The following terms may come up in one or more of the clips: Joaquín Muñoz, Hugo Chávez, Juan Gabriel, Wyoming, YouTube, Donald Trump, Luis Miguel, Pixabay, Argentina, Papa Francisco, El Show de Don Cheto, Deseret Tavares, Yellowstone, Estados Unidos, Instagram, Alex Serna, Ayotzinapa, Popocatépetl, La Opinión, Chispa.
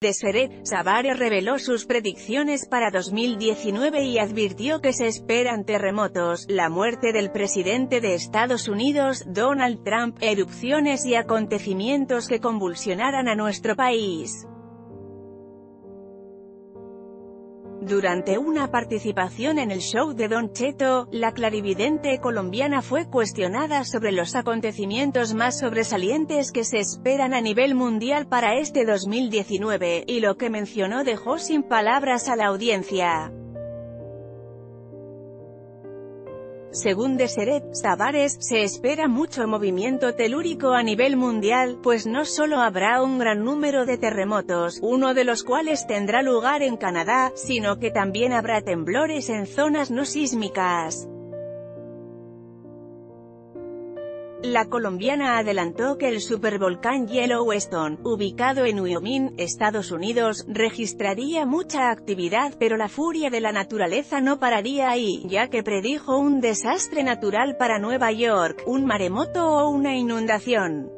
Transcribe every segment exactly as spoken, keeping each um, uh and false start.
Deseret Tavares reveló sus predicciones para dos mil diecinueve y advirtió que se esperan terremotos, la muerte del presidente de Estados Unidos, Donald Trump, erupciones y acontecimientos que convulsionarán a nuestro país. Durante una participación en El Show de Don Cheto, la clarividente colombiana fue cuestionada sobre los acontecimientos más sobresalientes que se esperan a nivel mundial para este dos mil diecinueve, y lo que mencionó dejó sin palabras a la audiencia. Según Deseret Tavares, se espera mucho movimiento telúrico a nivel mundial, pues no solo habrá un gran número de terremotos, uno de los cuales tendrá lugar en Canadá, sino que también habrá temblores en zonas no sísmicas. La colombiana adelantó que el supervolcán Yellowstone, ubicado en Wyoming, Estados Unidos, registraría mucha actividad, pero la furia de la naturaleza no pararía ahí, ya que predijo un desastre natural para Nueva York, un maremoto o una inundación.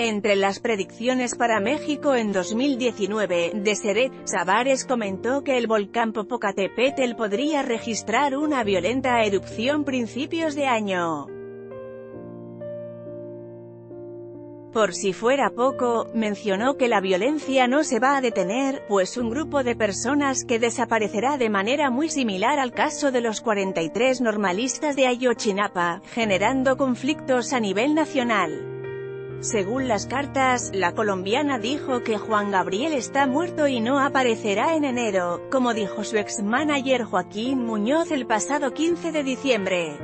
Entre las predicciones para México en dos mil diecinueve, Deseret Tavares comentó que el volcán Popocatépetl podría registrar una violenta erupción principios de año. Por si fuera poco, mencionó que la violencia no se va a detener, pues un grupo de personas que desaparecerá de manera muy similar al caso de los cuarenta y tres normalistas de Ayotzinapa, generando conflictos a nivel nacional. Según las cartas, la colombiana dijo que Juan Gabriel está muerto y no aparecerá en enero, como dijo su ex-manager Joaquín Muñoz el pasado quince de diciembre.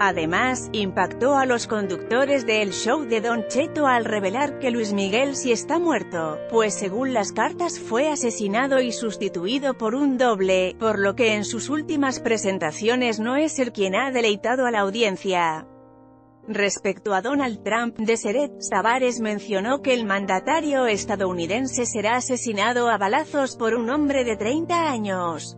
Además, impactó a los conductores de El Show de Don Cheto al revelar que Luis Miguel sí está muerto, pues según las cartas fue asesinado y sustituido por un doble, por lo que en sus últimas presentaciones no es el quien ha deleitado a la audiencia. Respecto a Donald Trump, Deseret Tavares mencionó que el mandatario estadounidense será asesinado a balazos por un hombre de treinta años.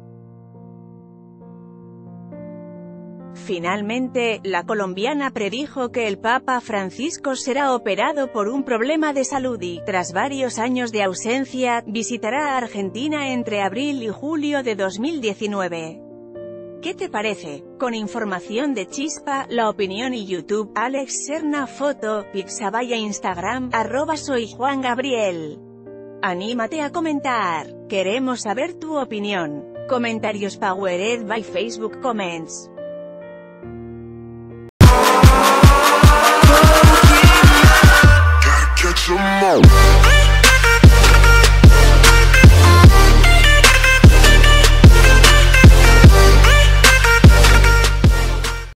Finalmente, la colombiana predijo que el Papa Francisco será operado por un problema de salud y, tras varios años de ausencia, visitará a Argentina entre abril y julio de dos mil diecinueve. ¿Qué te parece? Con información de Chispa, La Opinión y YouTube, Alex Serna, foto, Pixabay e Instagram, arroba soy Juan Gabriel. Anímate a comentar, queremos saber tu opinión. Comentarios powered by Facebook Comments.